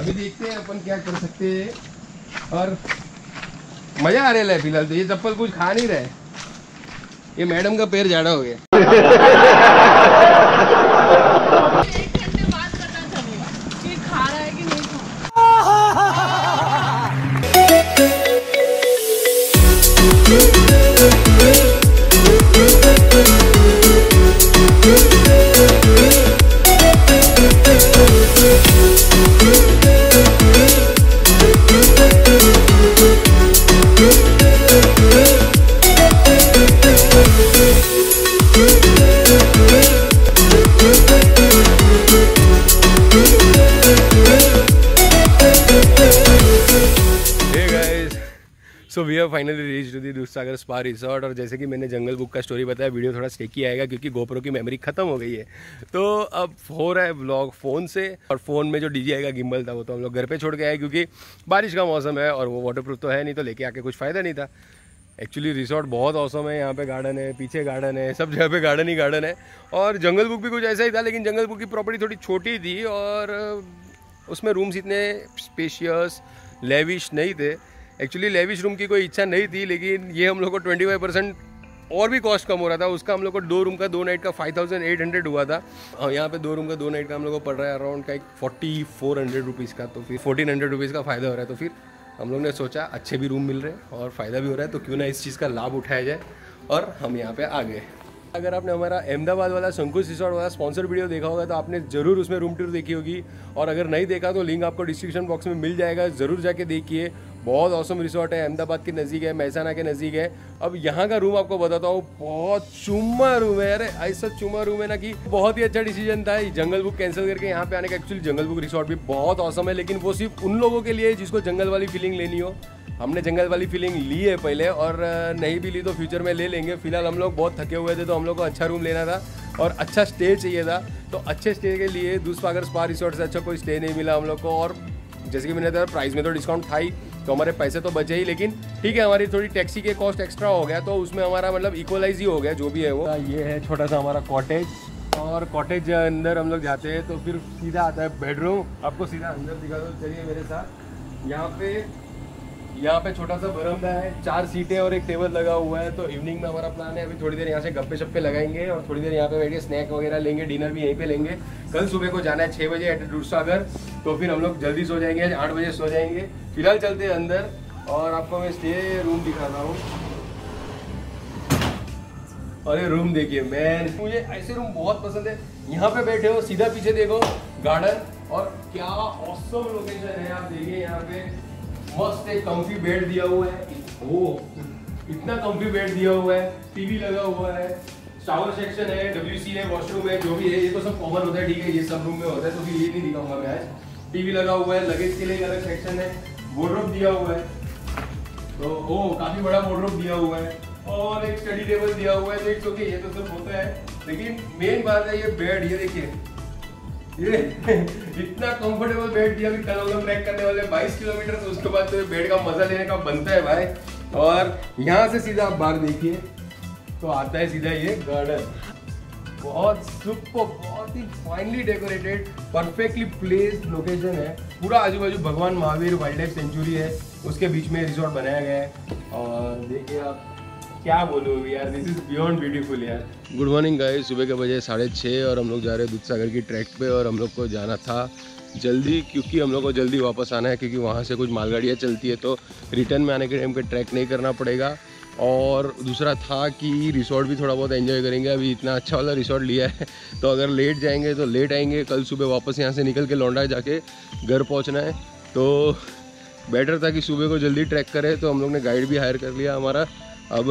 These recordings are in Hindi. अभी देखते हैं अपन क्या कर सकते हैं। और मजा आ रहा है फिलहाल तो। ये चप्पल कुछ खा नहीं रहा है, ये मैडम का पैर झाड़ा हो गया। So we have finally reached to the Dudhsagar spa resort. और जैसे कि मैंने जंगल बुक का स्टोरी बताया, वीडियो थोड़ा स्टेकी आएगा क्योंकि GoPro की मेमोरी ख़त्म हो गई है। तो अब हो रहा है व्लॉग फ़ोन से, और फ़ोन में जो DJI का गिम्बल था वो तो हम लोग घर पे छोड़ के आए क्योंकि बारिश का मौसम है और वो वाटरप्रूफ तो है नहीं, तो लेके आके कुछ फ़ायदा नहीं था। एक्चुअली रिसोर्ट बहुत औसम है, यहाँ पे गार्डन है, पीछे गार्डन है, सब जगह पे गार्डन ही गार्डन है। और जंगल बुक भी कुछ ऐसा ही था, लेकिन जंगल बुक की प्रॉपर्टी थोड़ी छोटी थी और उसमें रूम्स इतने स्पेशियस लेविश नहीं थे। एक्चुअली लेविश रूम की कोई इच्छा नहीं थी, लेकिन ये हम लोग को 25% और भी कॉस्ट कम हो रहा था। उसका हम लोग को 2 रूम का 2 नाइट का 5800 हुआ था, और यहाँ पे 2 रूम का 2 नाइट का हम लोग को पड़ रहा है अराउंड का एक 4400 रुपीज़ का। तो फिर 1400 रुपीज़ का फ़ायदा हो रहा है। तो फिर हम लोग ने सोचा अच्छे भी रूम मिल रहे हैं और फ़ायदा भी हो रहा है, तो क्यों ना इस चीज़ का लाभ उठाया जाए। और हम यहाँ पर आ गए। अगर आपने हमारा अहमदाबाद वाला संकुच रिसोर्ट वाला स्पॉन्सर वीडियो देखा होगा तो आपने ज़रूर उसमें रूम टूर देखी होगी, और अगर नहीं देखा तो लिंक आपको डिस्क्रिप्शन बॉक्स में मिल जाएगा, ज़रूर जाके देखिए। बहुत औसम रिसोर्ट है, अहमदाबाद के नज़दीक है, महसाना के नज़दीक है। अब यहाँ का रूम आपको बताता हूँ, बहुत चुम्मा रूम है। अरे ऐसा चुम्मा रूम है ना कि बहुत ही अच्छा डिसीजन था जंगल बुक कैंसिल करके यहाँ पे आने का। एक्चुअली जंगल बुक रिसोर्ट भी बहुत औसम है, लेकिन वो सिर्फ उन लोगों के लिए जिसको जंगल वाली फीलिंग लेनी हो। हमने जंगल वाली फीलिंग ली है पहले, और नहीं भी ली तो फ्यूचर में ले लेंगे। फिलहाल हम लोग बहुत थके हुए थे, तो हम लोग को अच्छा रूम लेना था और अच्छा स्टे चाहिए था। तो अच्छे स्टे के लिए दूधसागर स्पा रिसोर्ट से अच्छा कोई स्टे नहीं मिला हम लोग को। और जैसे कि मैंने कहा प्राइस में तो डिस्काउंट था ही, तो हमारे पैसे तो बचे ही, लेकिन ठीक है हमारी थोड़ी टैक्सी के कॉस्ट एक्स्ट्रा हो गया, तो उसमें हमारा मतलब इक्वलाइज ही हो गया जो भी है वो। ये है छोटा सा हमारा कॉटेज, और कॉटेज अंदर हम लोग जाते हैं तो फिर सीधा आता है बेडरूम। आपको सीधा अंदर दिखा दो, चलिए मेरे साथ। यहाँ पे छोटा सा बरामदा है, 4 सीटें और एक टेबल लगा हुआ है। तो इवनिंग में हमारा प्लान है अभी थोड़ी देर यहाँ से गप्पे शप्पे लगाएंगे, और थोड़ी देर यहाँ पे बैठ के स्नैक वगैरह लेंगे, डिनर भी यहीं पे लेंगे। कल सुबह को जाना है 6 बजे एट दूधसागर, तो फिर हम लोग जल्दी सो जाएंगे, 8 बजे सो जाएंगे। फिलहाल चलते हैं अंदर और आपको मैं स्टे रूम दिखाता हूँ। और ये रूम देखिए, मैन मुझे ऐसे रूम बहुत पसंद है। यहाँ पे बैठे हो, सीधा पीछे देखो गार्डन, और क्या ऑसम लोकेशन है। आप देखिए यहाँ पे मस्त एक कम्फी बेड दिया हुआ है, वो इतना कम्फी बेड दिया हुआ है, टीवी लगा हुआ है, शावर सेक्शन है, WC है, वॉशरूम है, जो भी है ये तो सब कॉमन होता है, ठीक है, ये सब रूम में होता है, तो फिर ये नहीं दिखाऊंगा मैं आज। टीवी लगा हुआ है, लगेज के लिए अलग सेक्शन है, वार्डरोब दिया हुआ है, तो ओ काफी बड़ा वार्डरोब दिया हुआ है, और एक स्टडी टेबल दिया हुआ है। तो ओके ये तो सब होता है, लेकिन मेन बात है ये बेड। ये देखिए इतना कंफर्टेबल बेड दिया। अभी कल हम लोग ट्रैक करने वाले 22 किलोमीटर, तो उसके बाद तो बेड का मजा लेने का बनता है भाई। और यहाँ से सीधा आप बाहर देखिए तो आता है सीधा ये गार्डन, बहुत सुपर, बहुत ही finally decorated, perfectly placed location है। पूरा आजू बाजू भगवान महावीर वाइल्ड लाइफ सेंचुरी है, उसके बीच में रिसोर्ट बनाया गया है। और देखिए आप, क्या बोलूँ यार, दिस इज बियॉन्ड ब्यूटीफुल यार। गुड मॉर्निंग गाइस, सुबह के बजे 6:30 और हम लोग जा रहे हैं दूधसागर की ट्रैक पे। और हम लोग को जाना था जल्दी क्योंकि हम लोग को जल्दी वापस आना है, क्योंकि वहाँ से कुछ मालगाड़ियाँ चलती है, तो रिटर्न में आने के टाइम पे ट्रैक नहीं करना पड़ेगा। और दूसरा था कि रिसोर्ट भी थोड़ा बहुत एंजॉय करेंगे, अभी इतना अच्छा वाला रिसोर्ट लिया है, तो अगर लेट जाएंगे तो लेट आएंगे। कल सुबह वापस यहाँ से निकल के लौंडा जाके घर पहुँचना है, तो बेटर था कि सुबह को जल्दी ट्रैक करें। तो हम लोग ने गाइड भी हायर कर लिया हमारा। अब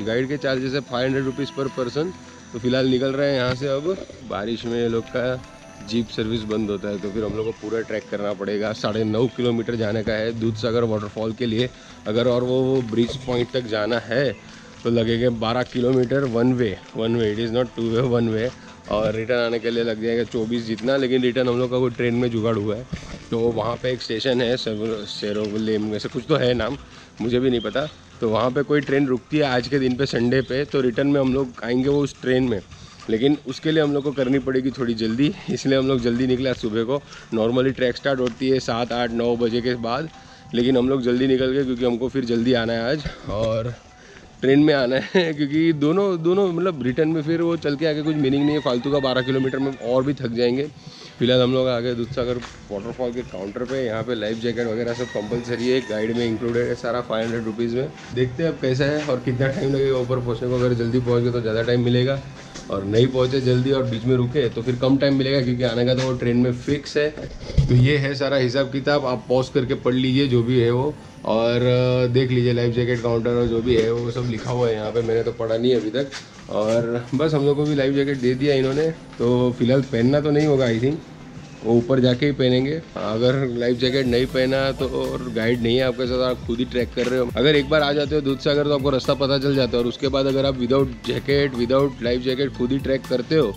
गाइड के चार्जेस है 500 रुपीज़ पर पर्सन। तो फिलहाल निकल रहे हैं यहाँ से। अब बारिश में ये लोग का जीप सर्विस बंद होता है, तो फिर हम लोग को पूरा ट्रैक करना पड़ेगा। 9.5 किलोमीटर जाने का है दूधसागर वाटरफॉल के लिए। अगर और वो ब्रिज पॉइंट तक जाना है तो लगेगा 12 kilometre one way, it is not 2 way, one way. और रिटर्न आने के लिए लग जाएगा 24 जितना, लेकिन रिटर्न हम लोग का वो ट्रेन में जुगाड़ हुआ है। तो वहाँ पे एक स्टेशन है, सेरोलेम ऐसा कुछ तो है नाम, मुझे भी नहीं पता। तो वहाँ पे कोई ट्रेन रुकती है आज के दिन पे, संडे पे, तो रिटर्न में हम लोग आएंगे वो उस ट्रेन में। लेकिन उसके लिए हम लोग को करनी पड़ेगी थोड़ी जल्दी, इसलिए हम लोग जल्दी निकले। सुबह को नॉर्मली ट्रैक स्टार्ट होती है 7, 8, 9 बजे के बाद, लेकिन हम लोग जल्दी निकल गए क्योंकि हमको फिर जल्दी आना है आज और ट्रेन में आना है, क्योंकि दोनों मतलब रिटर्न में फिर वो चल के आगे कुछ मीनिंग नहीं है फालतू का। 12 किलोमीटर में और भी थक जाएंगे। फिलहाल हम लोग आ गए दूधसागर वाटरफॉल के काउंटर पे। यहाँ पे लाइफ जैकेट वगैरह सब कंपलसरी है, गाइड में इंक्लूडेड है सारा 500 रुपीज़ में। देखते हैं अब कैसा है और कितना टाइम लगेगा ऊपर पहुँचने को। अगर जल्दी पहुँच गए तो ज़्यादा टाइम मिलेगा और नहीं पहुँचे जल्दी और बीच में रुके तो फिर कम टाइम मिलेगा, क्योंकि आने का तो वो ट्रेन में फिक्स है। तो ये है सारा हिसाब किताब, आप पॉज करके पढ़ लीजिए जो भी है वो और देख लीजिए लाइफ जैकेट काउंटर और जो भी है वो सब लिखा हुआ है यहाँ पे। मैंने तो पढ़ा नहीं अभी तक और बस हम लोग को भी लाइफ जैकेट दे दिया इन्होंने, तो फिलहाल पहनना तो नहीं होगा, आई थिंक वो ऊपर जाके ही पहनेंगे। अगर लाइफ जैकेट नहीं पहना तो और गाइड नहीं है आपके साथ, आप खुद ही ट्रैक कर रहे हो। अगर एक बार आ जाते हो दूधसागर तो आपको रास्ता पता चल जाता है, और उसके बाद अगर आप विदाउट लाइफ जैकेट खुद ही ट्रैक करते हो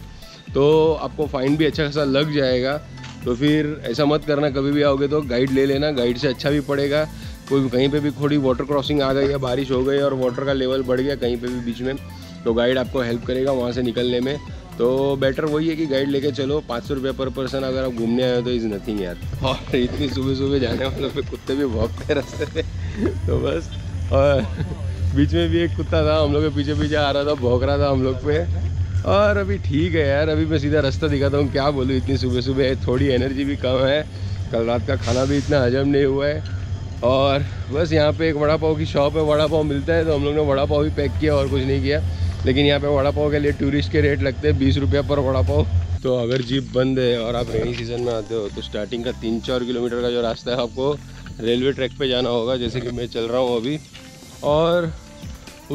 तो आपको फाइन भी अच्छा खासा लग जाएगा। तो फिर ऐसा मत करना, कभी भी आओगे तो गाइड ले लेना, गाइड से अच्छा भी पड़ेगा। कोई कहीं पे भी थोड़ी वाटर क्रॉसिंग आ गई या बारिश हो गई और वाटर का लेवल बढ़ गया कहीं पे भी बीच में, तो गाइड आपको हेल्प करेगा वहाँ से निकलने में। तो बेटर वही है कि गाइड लेके चलो। 500 रुपये पर पर्सन अगर आप घूमने आए हो तो इज़ नथिंग यार। और इतनी सुबह सुबह जाने वालों पे कुत्ते भी भौंकते रास्ते पे, तो बस। और बीच में भी एक कुत्ता था हम लोग के पीछे पीछे आ रहा था, भौंक रहा था हम लोग पे। और अभी ठीक है यार, अभी मैं सीधा रास्ता दिखाता हूँ। क्या बोलूँ, इतनी सुबह सुबह थोड़ी एनर्जी भी कम है, कल रात का खाना भी इतना हजम नहीं हुआ है। और बस यहाँ पे एक वड़ा पाव की शॉप है, वड़ा पाव मिलता है, तो हम लोग ने वड़ा पाव ही पैक किया और कुछ नहीं किया। लेकिन यहाँ पे वड़ा पाव के लिए टूरिस्ट के रेट लगते हैं 20 रुपये पर वड़ा पाव। तो अगर जीप बंद है और आप रेनी सीज़न में आते हो तो स्टार्टिंग का 3-4 किलोमीटर का जो रास्ता है आपको रेलवे ट्रैक पर जाना होगा, जैसे कि मैं चल रहा हूँ अभी। और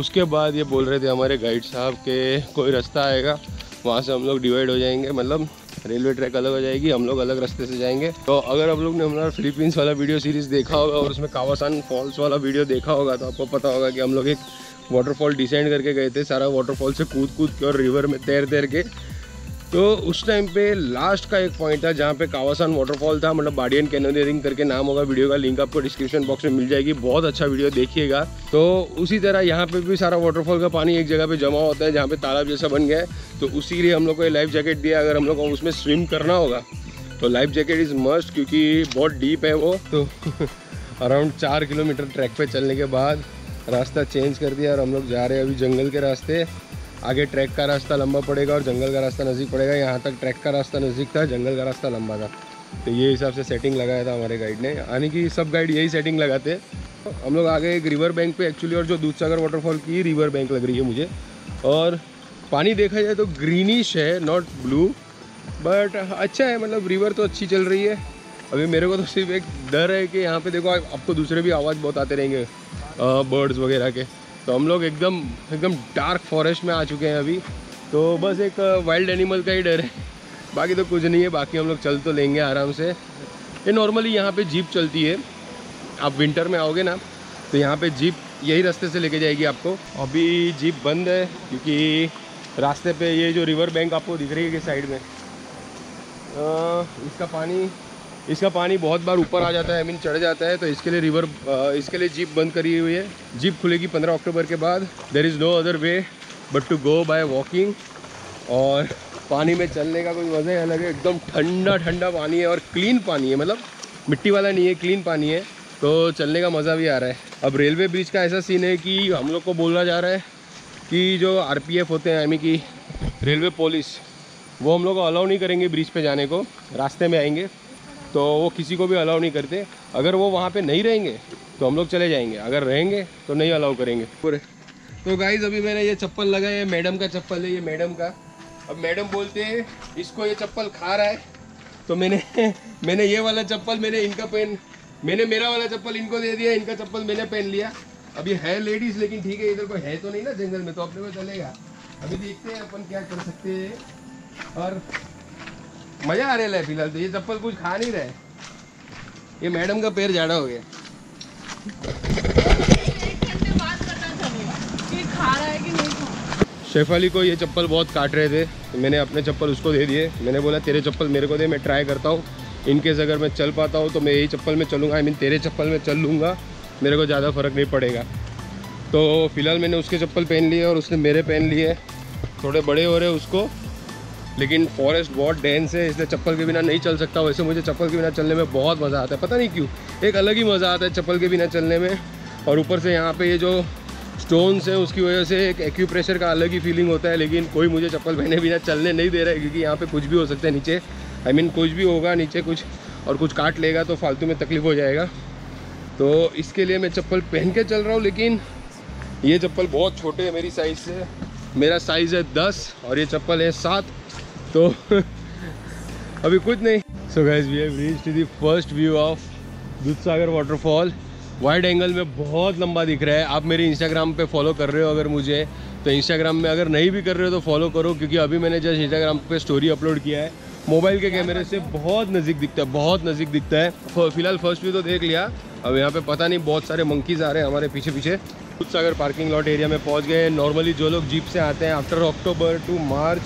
उसके बाद ये बोल रहे थे हमारे गाइड साहब के कोई रास्ता आएगा वहाँ से हम लोग डिवाइड हो जाएंगे, मतलब रेलवे ट्रैक अलग हो जाएगी, हम लोग अलग रास्ते से जाएंगे। तो अगर आप लोग ने हमारा फिलीपींस वाला वीडियो सीरीज़ देखा होगा और उसमें कावासान फॉल्स वाला वीडियो देखा होगा तो आपको पता होगा कि हम लोग एक वाटरफॉल डिसेंड करके गए थे सारा वाटरफॉल से कूद के और रिवर में तैर के। तो उस टाइम पे लास्ट का एक पॉइंट था जहाँ पे कावासान वाटरफॉल था, मतलब बाडियन कैनोनियरिंग करके नाम होगा वीडियो का, लिंक आपको डिस्क्रिप्शन बॉक्स में मिल जाएगी, बहुत अच्छा वीडियो देखिएगा। तो उसी तरह यहाँ पे भी सारा वाटरफॉल का पानी एक जगह पे जमा होता है जहाँ पे तालाब जैसा बन गया है, तो उसी के लिए हम लोग को ये लाइफ जैकेट दिया। अगर हम लोग को उसमें स्विम करना होगा तो लाइफ जैकेट इज़ मस्ट, क्योंकि बहुत डीप है वो। तो अराउंड 4 किलोमीटर ट्रैक पर चलने के बाद रास्ता चेंज कर दिया और हम लोग जा रहे हैं अभी जंगल के रास्ते। आगे ट्रैक का रास्ता लंबा पड़ेगा और जंगल का रास्ता नज़दीक पड़ेगा। यहाँ तक ट्रैक का रास्ता नज़दीक था, जंगल का रास्ता लंबा था। तो ये हिसाब से सेटिंग लगाया था हमारे गाइड ने, यानी कि सब गाइड यही सेटिंग लगाते हैं। हम लोग आगे एक रिवर बैंक पे एक्चुअली, और जो दूधसागर वाटरफॉल की रिवर बैंक लग रही है मुझे। और पानी देखा जाए तो ग्रीनिश है, नॉट ब्लू, बट अच्छा है, मतलब रिवर तो अच्छी चल रही है। अभी मेरे को तो सिर्फ एक डर है कि यहाँ पर देखो आपको दूसरे भी आवाज़ बहुत आते रहेंगे बर्ड्स वगैरह के। तो हम लोग एकदम डार्क फॉरेस्ट में आ चुके हैं अभी, तो बस एक वाइल्ड एनिमल का ही डर है, बाकी तो कुछ नहीं है। बाकी हम लोग चल तो लेंगे आराम से। ये नॉर्मली यहाँ पे जीप चलती है, आप विंटर में आओगे ना तो यहाँ पे जीप यही रास्ते से लेके जाएगी आपको। अभी जीप बंद है क्योंकि रास्ते पे ये जो रिवर बैंक आपको दिख रही है कि साइड में, इसका पानी बहुत बार ऊपर आ जाता है, आई मीन चढ़ जाता है, तो इसके लिए जीप बंद करी हुई है। जीप खुलेगी 15 अक्टूबर के बाद। There is no other way but to go by walking. और पानी में चलने का कोई मज़ा ही अलग है, एकदम ठंडा ठंडा पानी है और क्लीन पानी है, मतलब मिट्टी वाला नहीं है, क्लीन पानी है, तो चलने का मज़ा भी आ रहा है। अब रेलवे ब्रिज का ऐसा सीन है कि हम लोग को बोला जा रहा है कि जो RPF होते हैं, यानी कि रेलवे पुलिस, वो हम लोग को अलाउ नहीं करेंगे ब्रिज पर जाने को, रास्ते में आएंगे तो वो किसी को भी अलाउ नहीं करते। अगर वो वहाँ पे नहीं रहेंगे तो हम लोग चले जाएंगे, अगर रहेंगे तो नहीं अलाउ करेंगे पूरे। तो गाइज़ अभी मैंने ये चप्पल लगाया, ये मैडम का चप्पल है, ये मैडम का। अब मैडम बोलते हैं इसको ये चप्पल खा रहा है, तो मैंने ये वाला चप्पल मेरा वाला चप्पल इनको दे दिया, इनका चप्पल मैंने पहन लिया। अब ये है लेडीज़, लेकिन ठीक है, इधर कोई है तो नहीं ना जंगल में, तो अपने को चलेगा। अभी देखते हैं अपन क्या कर सकते हैं, और मज़ा आ रहा है फिलहाल तो। ये चप्पल कुछ खा नहीं रहा है, ये मैडम का पैर झाड़ा हो गया। शेफाली को ये चप्पल बहुत काट रहे थे, तो मैंने अपने चप्पल उसको दे दिए। मैंने बोला तेरे चप्पल मेरे को दे, मैं ट्राई करता हूँ, इनकेस अगर मैं चल पाता हूँ तो मैं यही चप्पल में चलूँगा, आई मीन तेरे चप्पल में चल लूँगा, मेरे को ज़्यादा फ़र्क नहीं पड़ेगा। तो फिलहाल मैंने उसके चप्पल पहन लिए और उसने मेरे पहन लिए, थोड़े बड़े हो रहे उसको, लेकिन फॉरेस्ट बहुत डेंस है, इसलिए चप्पल के बिना नहीं चल सकता। वैसे मुझे चप्पल के बिना चलने में बहुत मज़ा आता है, पता नहीं क्यों, एक अलग ही मज़ा आता है चप्पल के बिना चलने में। और ऊपर से यहाँ पे ये जो स्टोन्स हैं उसकी वजह से एक एक्यूप्रेशर का अलग ही फीलिंग होता है। लेकिन कोई मुझे चप्पल पहने बिना चलने नहीं दे रहा है, क्योंकि यहाँ पर कुछ भी हो सकता है नीचे, आई मीन कुछ भी होगा नीचे कुछ, और कुछ काट लेगा तो फालतू में तकलीफ़ हो जाएगा। तो इसके लिए मैं चप्पल पहन के चल रहा हूँ। लेकिन ये चप्पल बहुत छोटे है मेरी साइज़ से, मेरा साइज़ है 10 और ये चप्पल है 7, तो अभी कुछ नहीं। So guys we have reached to the first view of Dudhsagar waterfall. Wide angle में बहुत लंबा दिख रहा है। आप मेरे इंस्टाग्राम पे फॉलो कर रहे हो अगर मुझे, तो इंस्टाग्राम में, अगर नहीं भी कर रहे हो तो फॉलो करो, क्योंकि अभी मैंने जस्ट इंस्टाग्राम पे स्टोरी अपलोड किया है। मोबाइल के कैमरे से बहुत नज़दीक दिखता है, बहुत नज़दीक दिखता है। फिलहाल फर्स्ट व्यू तो देख लिया, अब यहाँ पे पता नहीं बहुत सारे मंकीज़ आ रहे हैं हमारे पीछे पीछे। दूधसागर पार्किंग लॉट एरिया में पहुँच गए। नॉर्मली जो लोग जीप से आते हैं आफ्टर अक्टूबर टू मार्च,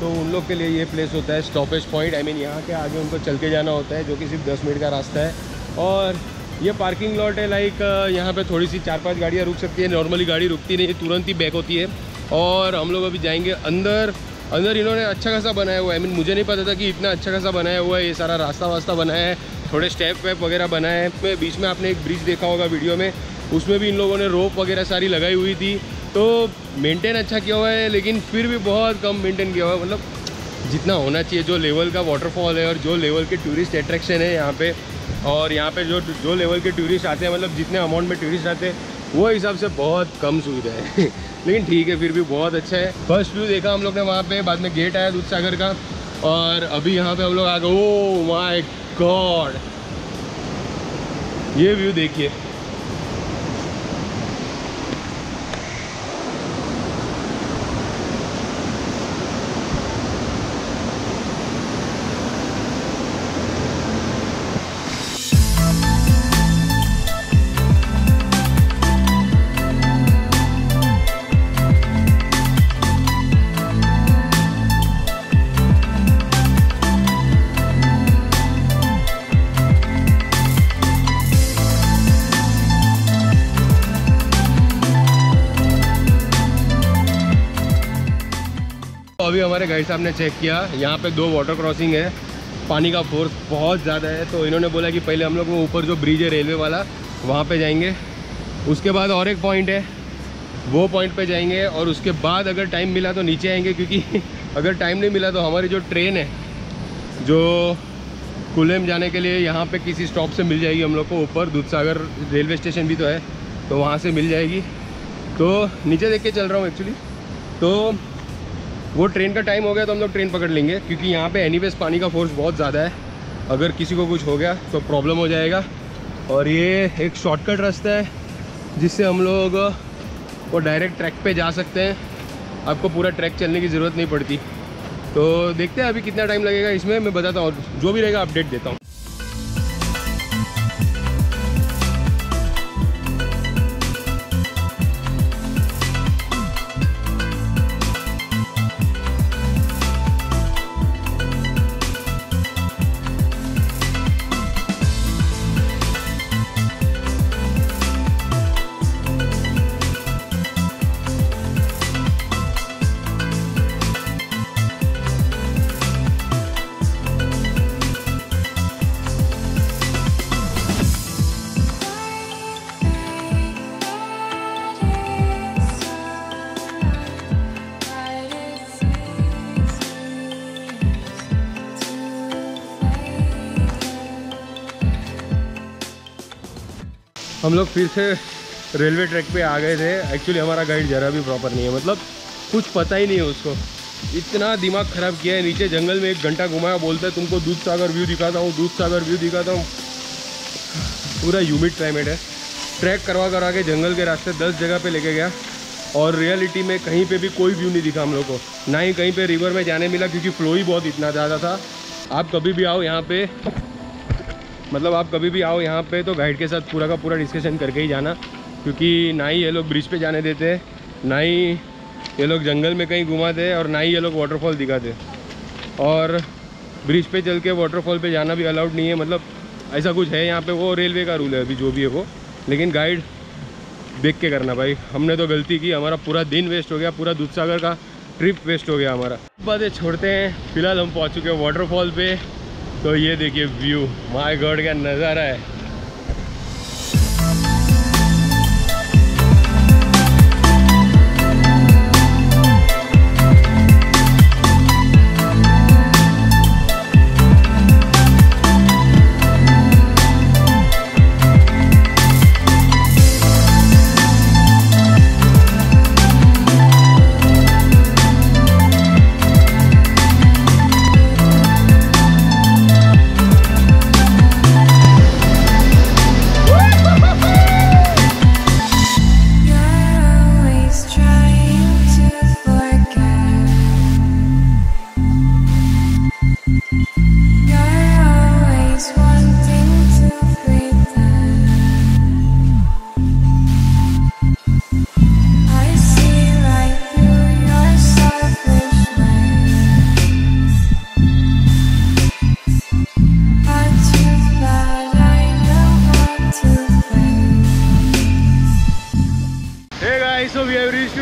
तो उन लोग के लिए ये प्लेस होता है स्टॉपेज पॉइंट। आई मीन यहाँ के आगे उनको चल के जाना होता है, जो कि सिर्फ 10 मिनट का रास्ता है। और ये पार्किंग लॉट है, लाइक यहाँ पे थोड़ी सी 4-5 गाड़ियाँ रुक सकती है। नॉर्मली गाड़ी रुकती नहीं, तुरंत ही बैक होती है। और हम लोग अभी जाएंगे अंदर। अंदर इन्होंने अच्छा खासा बनाया हुआ है, आई मीन मुझे नहीं पता था कि इतना अच्छा खासा बनाया हुआ है। ये सारा रास्ता वास्ता बनाया है, थोड़े स्टेप वेप वगैरह बनाए हैं। बीच में आपने एक ब्रिज देखा होगा वीडियो में, उसमें भी इन लोगों ने रोप वगैरह सारी लगाई हुई थी। तो मेंटेन अच्छा किया हुआ है, लेकिन फिर भी बहुत कम मेंटेन किया हुआ है। मतलब जितना होना चाहिए, जो लेवल का वाटरफॉल है और जो लेवल के टूरिस्ट अट्रैक्शन है यहाँ पे, और यहाँ पे जो लेवल के टूरिस्ट आते हैं, मतलब जितने अमाउंट में टूरिस्ट आते हैं वो हिसाब से बहुत कम सुविधा है। लेकिन ठीक है, फिर भी बहुत अच्छा है। फर्स्ट व्यू देखा हम लोग ने वहाँ पर, बाद में गेट आया दूधसागर का, और अभी यहाँ पर हम लोग आ गए। ओह माय गॉड, ये व्यू देखिए। अभी हमारे गाइड साहब ने चेक किया, यहाँ पे 2 वाटर क्रॉसिंग है। पानी का फोर्स बहुत ज़्यादा है, तो इन्होंने बोला कि पहले हम लोग वो ऊपर जो ब्रिज है रेलवे वाला, वहाँ पे जाएंगे। उसके बाद और एक पॉइंट है, वो पॉइंट पे जाएंगे, और उसके बाद अगर टाइम मिला तो नीचे आएंगे। क्योंकि अगर टाइम नहीं मिला तो हमारी जो ट्रेन है जो कुलेम जाने के लिए, यहाँ पर किसी स्टॉप से मिल जाएगी हम लोग को। ऊपर दूधसागर रेलवे स्टेशन भी तो है, तो वहाँ से मिल जाएगी। तो नीचे देख के चल रहा हूँ एक्चुअली। तो वो ट्रेन का टाइम हो गया तो हम लोग ट्रेन पकड़ लेंगे, क्योंकि यहाँ पे एनीवेज पानी का फोर्स बहुत ज़्यादा है। अगर किसी को कुछ हो गया तो प्रॉब्लम हो जाएगा। और ये एक शॉर्टकट रास्ता है जिससे हम लोग वो डायरेक्ट ट्रैक पे जा सकते हैं, आपको पूरा ट्रैक चलने की ज़रूरत नहीं पड़ती। तो देखते हैं अभी कितना टाइम लगेगा इसमें, मैं बताता हूँ, जो भी रहेगा अपडेट देता हूँ। हम लोग फिर से रेलवे ट्रैक पे आ गए थे। एक्चुअली हमारा गाइड जरा भी प्रॉपर नहीं है, मतलब कुछ पता ही नहीं है उसको। इतना दिमाग ख़राब किया है, नीचे जंगल में 1 घंटा घुमाया, बोलता है तुमको दूधसागर व्यू दिखाता हूँ, दूधसागर व्यू दिखाता हूँ। पूरा ह्यूमिड क्लाइमेट है। ट्रैक करवा करवा के जंगल के रास्ते 10 जगह पर लेके गया, और रियलिटी में कहीं पर भी कोई व्यू नहीं दिखा हम लोग को, ना ही कहीं पर रिवर में जाने मिला, क्योंकि फ्लो ही बहुत इतना ज़्यादा था। आप कभी भी आओ यहाँ पर, मतलब आप कभी भी आओ यहाँ पे तो गाइड के साथ पूरा का पूरा डिस्कशन करके ही जाना, क्योंकि ना ही ये लोग ब्रिज पे जाने देते, ना ही ये लोग जंगल में कहीं घुमाते, और ना ही ये लोग वाटरफॉल दिखाते। और ब्रिज पे चल के वाटरफॉल पे जाना भी अलाउड नहीं है, मतलब ऐसा कुछ है यहाँ पे, वो रेलवे का रूल है अभी जो भी है वो। लेकिन गाइड देख के करना भाई, हमने तो गलती की, हमारा पूरा दिन वेस्ट हो गया। पूरा दूधसागर का ट्रिप वेस्ट हो गया हमारा। बातें छोड़ते हैं, फिलहाल हम पहुंच चुके हैं वाटरफॉल पे। तो ये देखिए व्यू, माय गॉड का नज़ारा है।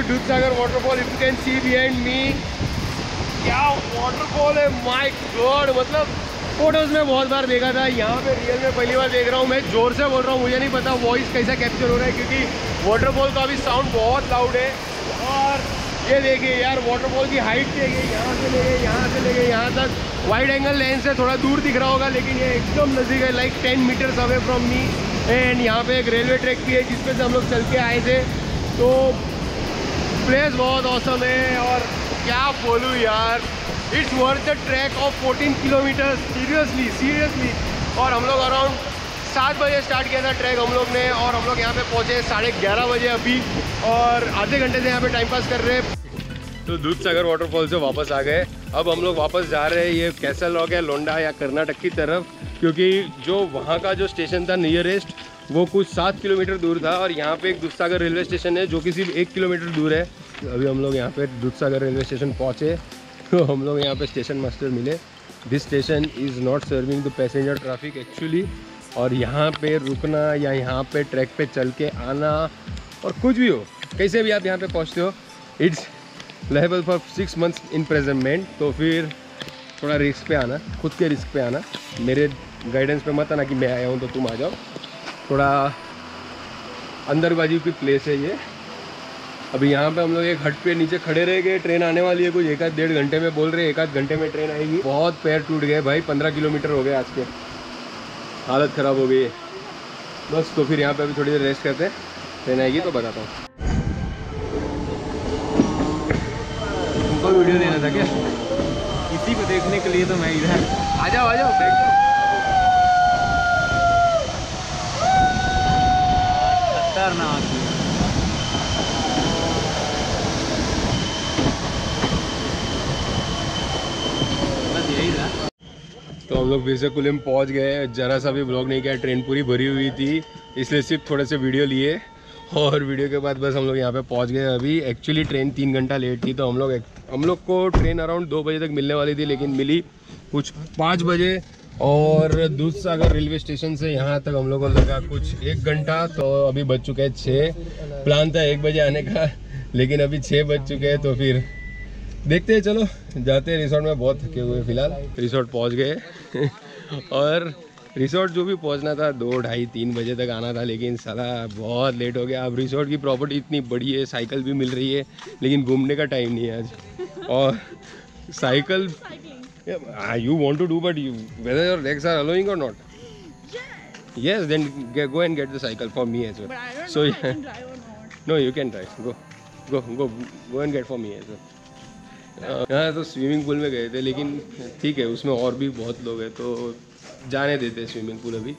Dudhsagar waterfall, if you can see behind me, क्या वाटरफॉल है, माय गॉड। मतलब फोटोज में बहुत बार देखा था, यहाँ पे रियल में पहली बार देख रहा हूँ। मैं जोर से बोल रहा हूँ, मुझे नहीं पता वॉइस कैसा कैप्चर हो रहा है, क्योंकि वाटरफॉल का अभी साउंड बहुत लाउड है। और ये देखिए यार, वाटरफॉल की हाइट देखिए, यहाँ से ले गए, यहाँ से ले गए, यहाँ तक। वाइड एंगल लेंस से थोड़ा दूर दिख रहा होगा, लेकिन ये एकदम नज़दीक है, like 10 metres away from me. And यहाँ पे एक रेलवे ट्रैक भी है जिसपे से हम लोग चल के आए थे। तो प्लेस बहुत औसम है, और क्या बोलूँ यार, it's worth the track of 14 kilometre, seriously. और हम लोग अराउंड 7 बजे स्टार्ट किया था ट्रैक हम लोग ने, और हम लोग यहाँ पे पहुँचे 11:30 बजे अभी, और आधे घंटे से यहाँ पे टाइम पास कर रहे हैं। तो दूधसागर वाटरफॉल से वापस आ गए। अब हम लोग वापस जा रहे हैं ये कैसल रॉक या लोंडा या कर्नाटक की तरफ, क्योंकि जो वहाँ का जो स्टेशन था नियरेस्ट, वो कुछ 7 किलोमीटर दूर था। और यहाँ पे एक दूधसागर रेलवे स्टेशन है जो कि सिर्फ 1 किलोमीटर दूर है। अभी हम लोग यहाँ पे दूधसागर रेलवे स्टेशन पहुँचे, तो हम लोग यहाँ पे स्टेशन मास्टर मिले। This station is not serving the passenger traffic actually. और यहाँ पे रुकना या यहाँ पे ट्रैक पे चल के आना, और कुछ भी हो, कैसे भी आप यहाँ पे पहुँचते हो, it's liable for 6 months imprisonment. तो फिर थोड़ा रिस्क पे आना, खुद के रिस्क पे आना, मेरे गाइडेंस पे मत आना कि मैं आया हूँ तो तुम आ जाओ। थोड़ा अंदरबाजी की प्लेस है ये। अभी यहाँ पे हम लोग एक हट पे नीचे खड़े रह गए, ट्रेन आने वाली है कुछ 1-1.5 घंटे में, बोल रहे 1-1.5 घंटे में ट्रेन आएगी। बहुत पैर टूट गए भाई, 15 किलोमीटर हो गए आज के, हालत ख़राब हो गई है। बस तो फिर यहाँ पे अभी थोड़ी देर रेस्ट करते हैं, ट्रेन आएगी तो बताता हूँ। तुमको वीडियो लेना था क्या? इसी को देखने के लिए तो मैं इधर आ जाओ बैठ जाओ। तो हम लोग फिर से कुलिम पहुंच गए। जरा सा भी ब्लॉग नहीं किया, ट्रेन पूरी भरी हुई थी, इसलिए सिर्फ थोड़े से वीडियो लिए, और वीडियो के बाद बस हम लोग यहाँ पे पहुंच गए। अभी एक्चुअली ट्रेन 3 घंटा लेट थी, तो हम लोग को ट्रेन अराउंड 2 बजे तक मिलने वाली थी, लेकिन मिली कुछ 5 बजे। और दूधसागर रेलवे स्टेशन से यहाँ तक हम लोगों को लगा कुछ 1 घंटा। तो अभी बज चुके हैं 6। प्लान था 1 बजे आने का, लेकिन अभी 6 बज चुके हैं। तो फिर देखते हैं, चलो जाते हैं रिसोर्ट में, बहुत थके हुए। फिलहाल रिसोर्ट पहुँच गए और रिसोर्ट जो भी पहुँचना था 2-2:30-3 बजे तक आना था, लेकिन साला बहुत लेट हो गया। अब रिसोर्ट की प्रॉपर्टी इतनी बड़ी है, साइकिल भी मिल रही है, लेकिन घूमने का टाइम नहीं है आज। और cycle you want to do, but you, whether your legs are allowing or not. Yes, then go and get the cycle for me as well. But I don't know if I can drive or not. No, you can drive. Go and get for me as well. हाँ, तो स्विमिंग पूल में गए थे, लेकिन ठीक है उसमें और भी बहुत लोग हैं, तो जाने देते हैं स्विमिंग पूल अभी।